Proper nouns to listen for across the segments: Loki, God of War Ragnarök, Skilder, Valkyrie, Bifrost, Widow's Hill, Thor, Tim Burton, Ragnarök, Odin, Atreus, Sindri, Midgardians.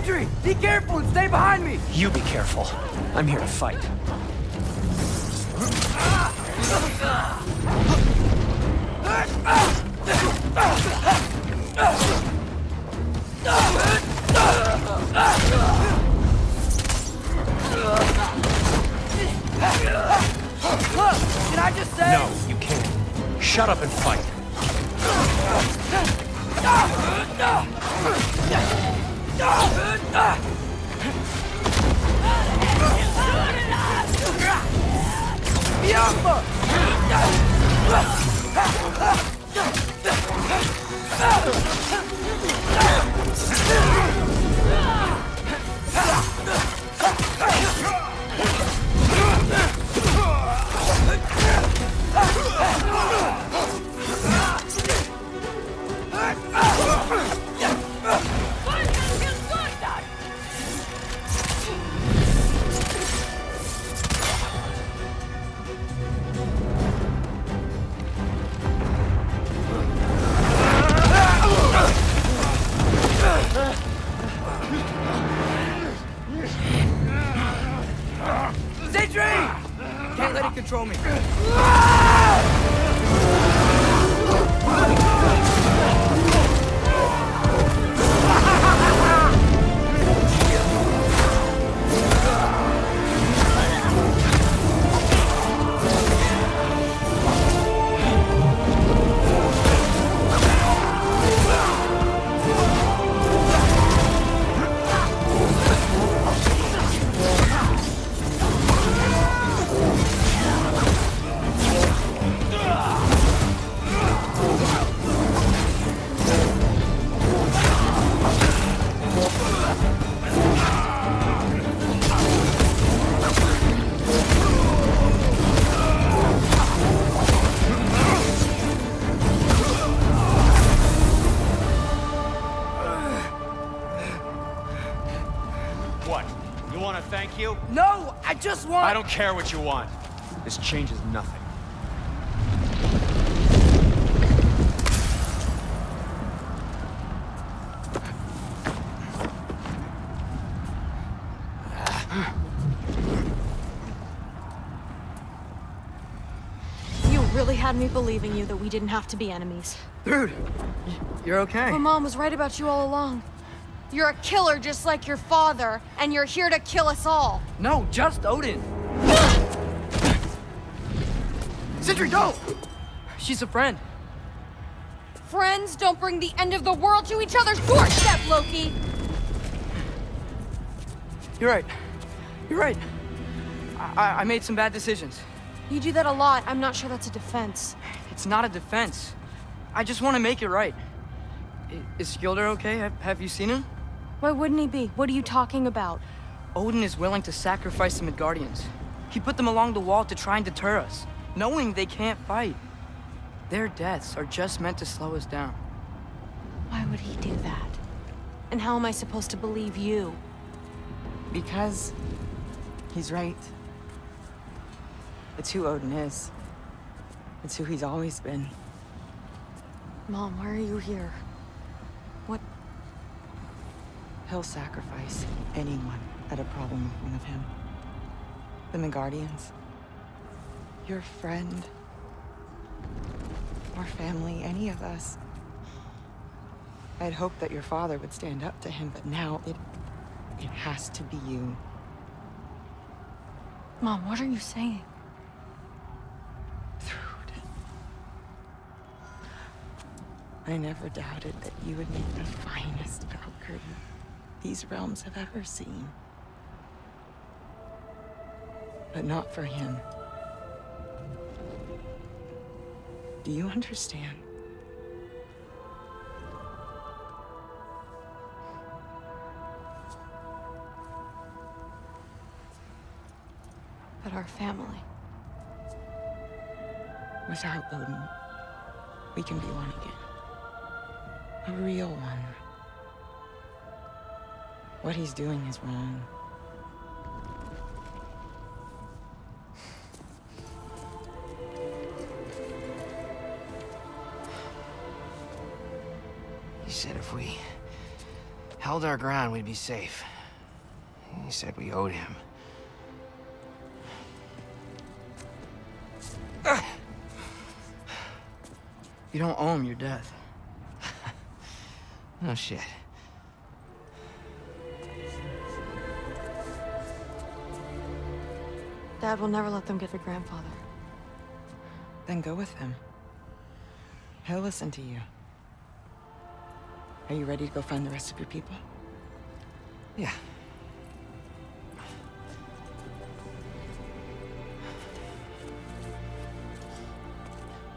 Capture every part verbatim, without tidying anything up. Sindri, be careful and stay behind me! You be careful. I'm here to fight. Did I just say? No, you can't. Shut up and fight. Control me. Just want... I don't care what you want. This changes nothing. You really had me believing you that we didn't have to be enemies. Dude, you're okay. My mom was right about you all along. You're a killer just like your father, and you're here to kill us all. No, just Odin. Sindri, don't! She's a friend. Friends don't bring the end of the world to each other's doorstep, Loki! You're right. You're right. I, I made some bad decisions. You do that a lot. I'm not sure that's a defense. It's not a defense. I just want to make it right. Is Skilder okay? Have, have you seen him? Why wouldn't he be? What are you talking about? Odin is willing to sacrifice the Midgardians. He put them along the wall to try and deter us, knowing they can't fight. Their deaths are just meant to slow us down. Why would he do that? And how am I supposed to believe you? Because he's right. It's who Odin is. It's who he's always been. Mom, why are you here? What? He'll sacrifice anyone at a problem with one of him. The Midgardians. Your friend. Or family, any of us. I had hoped that your father would stand up to him, but now it... it has to be you. Mom, what are you saying? I never doubted that you would make the finest Valkyrie these realms have ever seen. But not for him. Do you understand? But our family... Without Odin, we can be one again. A real one. What he's doing is wrong. He said if we held our ground, we'd be safe. He said we owed him. You don't owe him your death. No shit. Dad will never let them get your grandfather. Then go with him. He'll listen to you. Are you ready to go find the rest of your people? Yeah.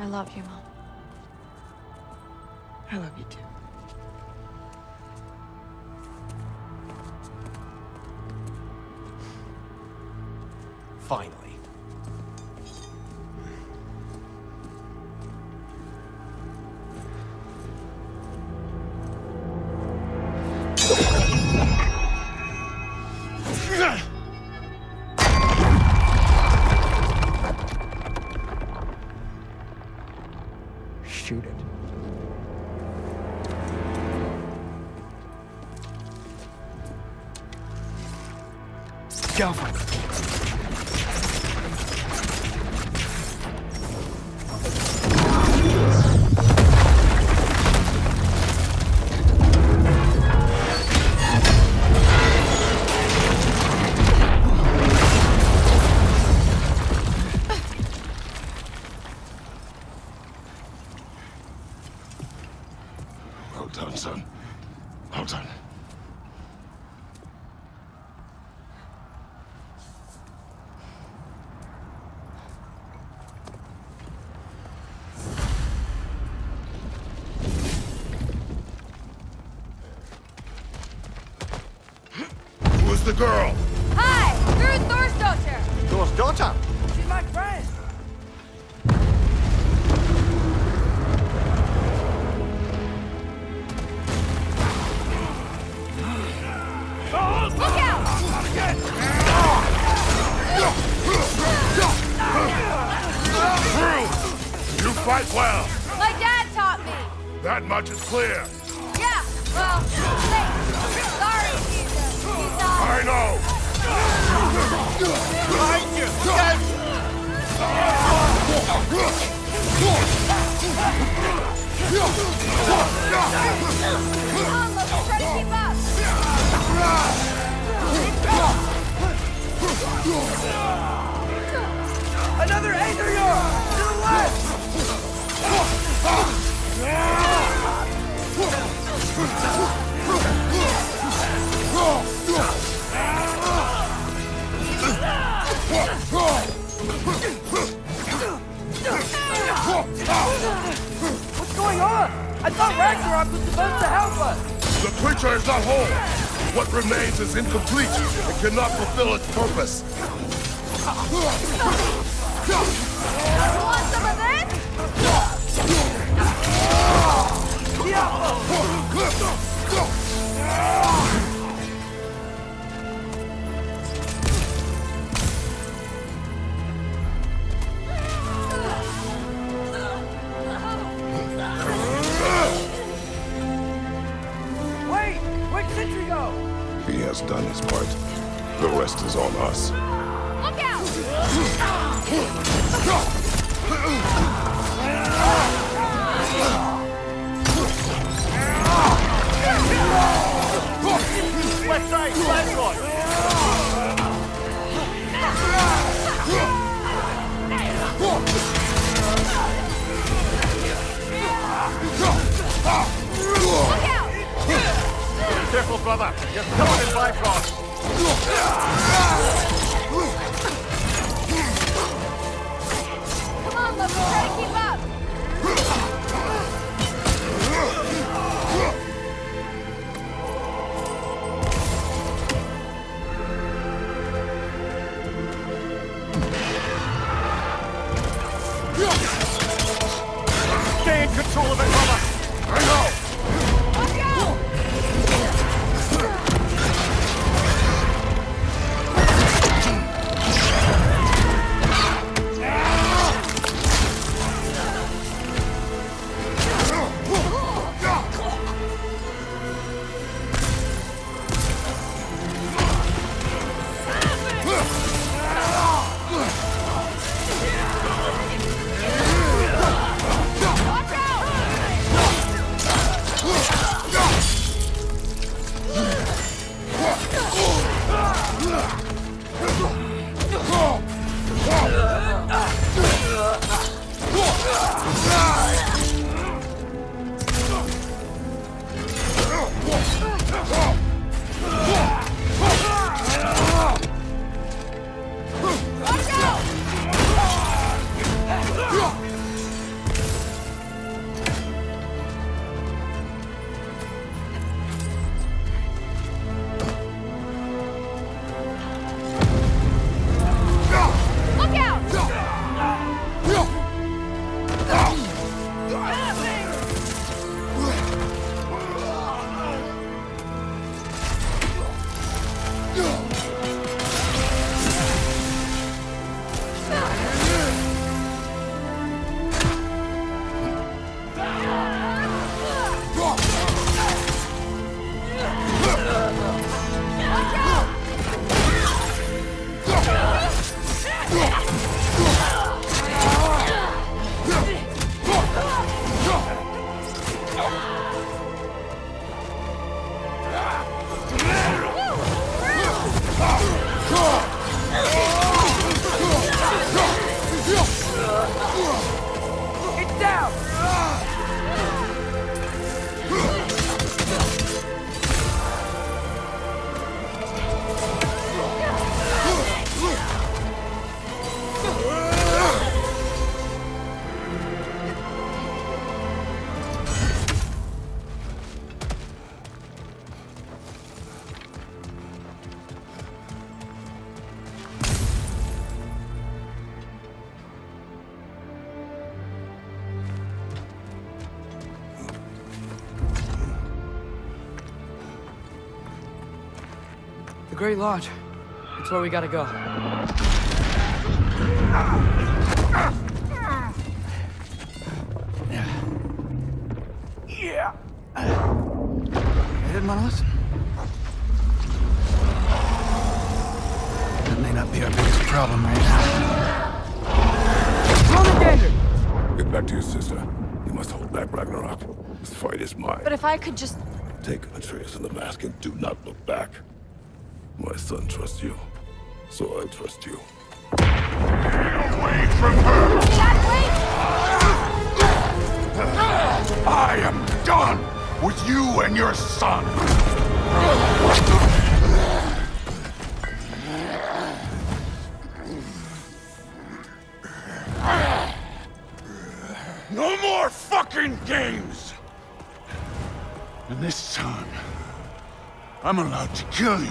I love you, Mom. I love you too. Finally. Shoot it. Stop it. The girl. Hi, you're Thor's daughter. Thor's daughter? She's my friend. Look out! You fight well. My dad taught me. That much is clear. Yeah, well, thanks. Sorry, Jesus. I know! Behind you! Come, let's try to keep up! Another Atreus! To the left! What's going on? I thought Ragnarök was supposed to help us! The creature is not whole. What remains is incomplete and cannot fulfill its purpose. You want some of that? Yeah. He has done his part. The rest is on us. Look out! Left side, left one. Look out! Careful, brother. You're covered in Bifrost. Come on, Loki. Try to keep up. Stay in control of it, brother. I know. The Great Lodge. That's where we gotta go. Yeah. They didn't want to listen. That may not be our biggest problem right now. Commander! Get back to your sister. You must hold back Ragnarok. This fight is mine. But if I could just... Take Atreus and the mask and do not look back. My son trusts you, so I trust you. Get away from her! Exactly. I am done with you and your son! No more fucking games! And this time, I'm allowed to kill you.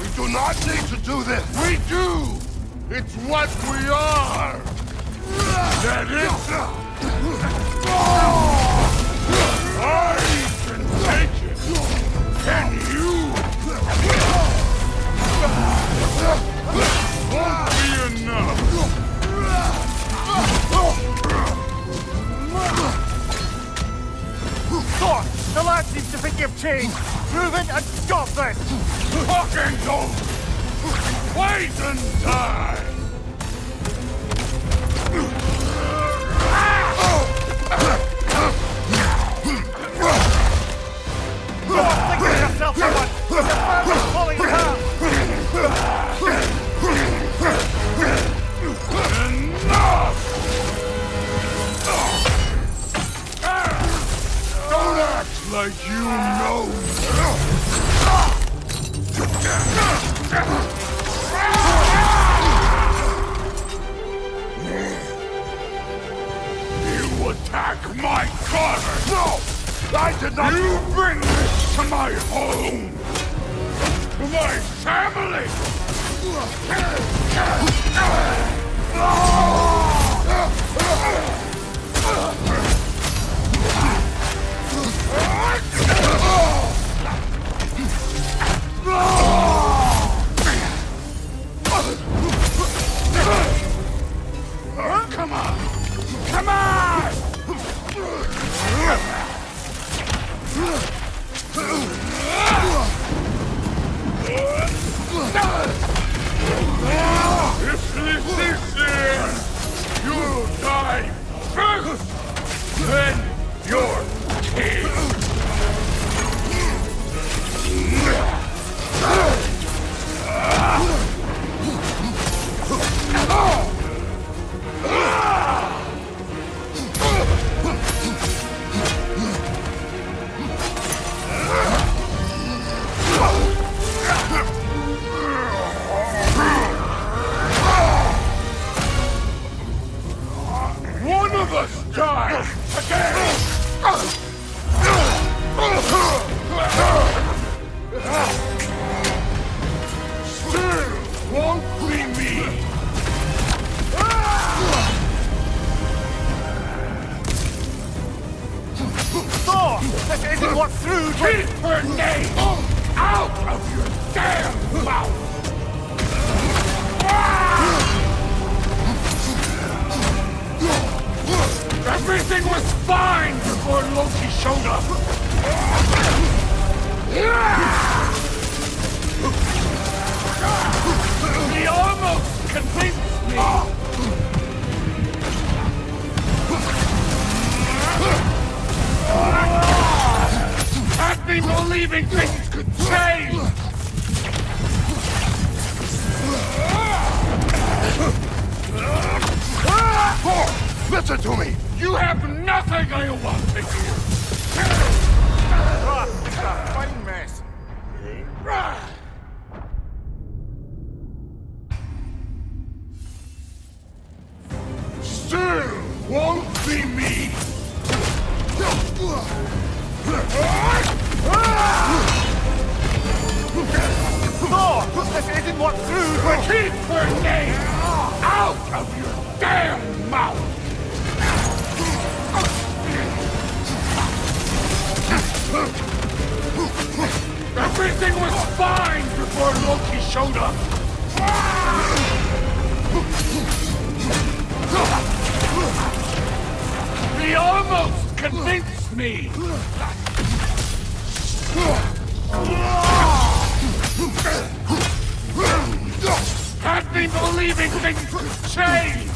We do not need to do this! We do! It's what we are! That is... I can take it! Can you? Won't be enough! Thoughts! The lad seems to think you've changed! Prove it and stop it! Fucking don't! Wait and die! Stop thinking of yourself, someone! The man is falling down! Enough! Don't act! Like you know. You attack my daughter! No! I did not- You bring this to my home! To my family! Oh, come on! Come on! If this is you die first, then you're king! One of us dies again! Still won't be me! Thor! This isn't what through... Keep her name out of your damn mouth! Everything was fine before Loki showed up! Yeah! He almost convinced me! I've been believing things could change! Thor, listen to me! You have nothing I want to hear! It's a fine mess. Still won't be me. No, this isn't what through. But keep her name out of your damn mouth. Everything was fine before Loki showed up! He almost convinced me! Had me believing things could change!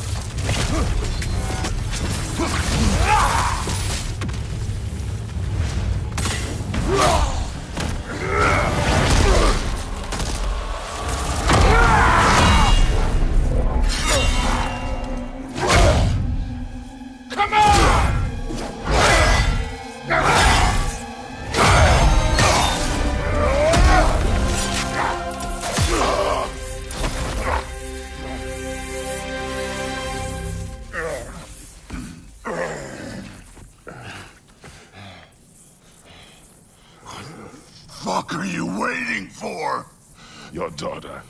What are you waiting for? Your daughter.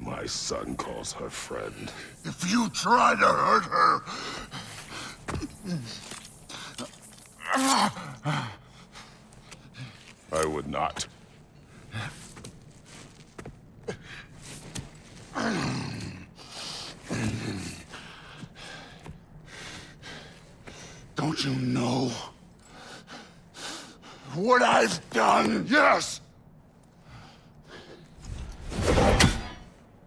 My son calls her friend. If you try to hurt her... I would not. Don't you know what I've done? Yes!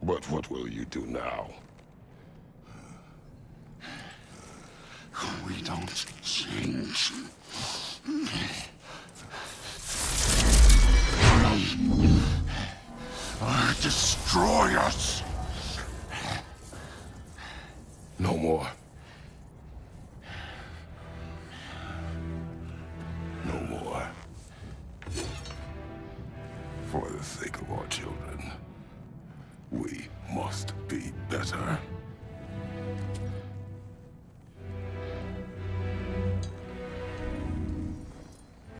But what will you do now? We don't change. Or destroy us. No more. No more. For the sake of our children, we must be better.